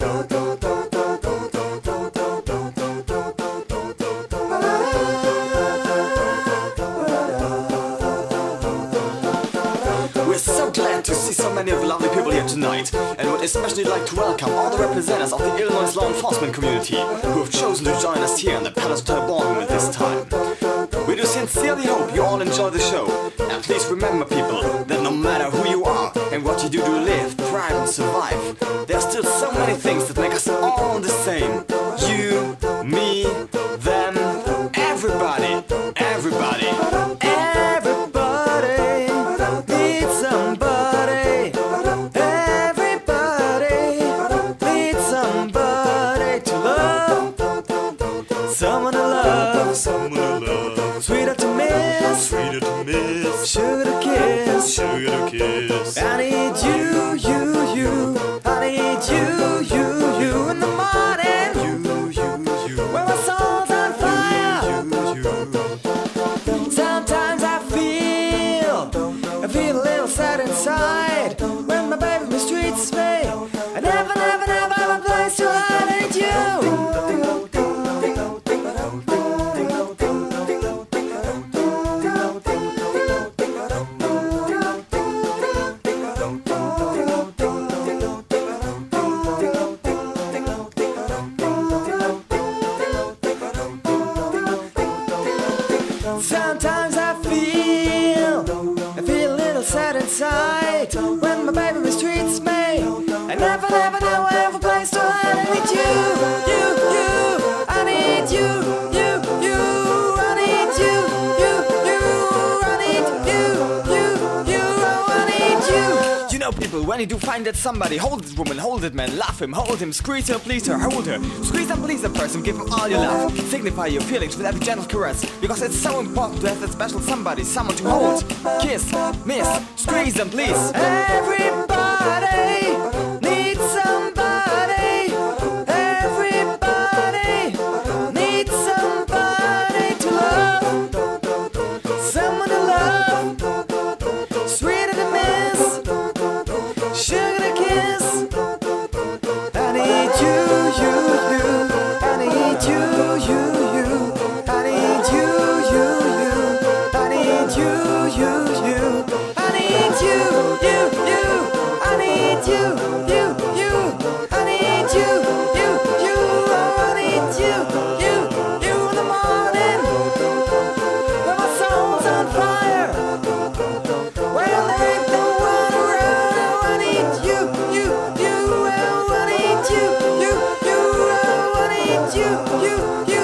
We're so glad to see so many of the lovely people here tonight, and would especially like to welcome all the representatives of the Illinois law enforcement community who have chosen to join us here in the Palace Hotel Ballroom at this time. We do sincerely hope you all enjoy the show, and please remember, people, that no matter who you are and what you do to live, thrive and survive, there are still so many things that make us all the same. You, me, them, everybody, everybody, everybody needs somebody. Everybody needs somebody to love, someone to love, someone to love, sweeter to miss, sweeter to miss, sugar to kiss, sugar to kiss. I need you, you, you. I need you, you, you in the morning. You, you, you. When my soul's on fire. You, you, you. Sometimes I feel a little sad inside when my baby mistreats me. I never, never, never have a place to hide. I need you. Sometimes I feel a little sad inside when my baby mistreats me. I never, never, never have a place to hide. I need you, you, you. I need you, you, you. I need you, you, you. I need you, you, you. Oh, I need you. You know, people, when you do find that somebody, hold this woman, hold it man, love him, hold him, squeeze her, please her, hold her, squeeze and please that person, give him all your love, signify your feelings with every gentle caress, because it's so important to have that special somebody, someone to hold, kiss, miss, squeeze and please. Everybody needs somebody. Everybody needs somebody to love, someone to love, sweeter to miss, sugar to kiss. I need you, you, you. I need you, you, you. I need you, you, you. I need you, you, you. I need you, you, you. I need you, you, you. I need you, you, you. Oh, I need you, you, you in the morning when my soul's on fire. Well, there ain't no one around. Oh, I need you, you, you. Oh, I need you, you, you. Oh, I need you, you, you.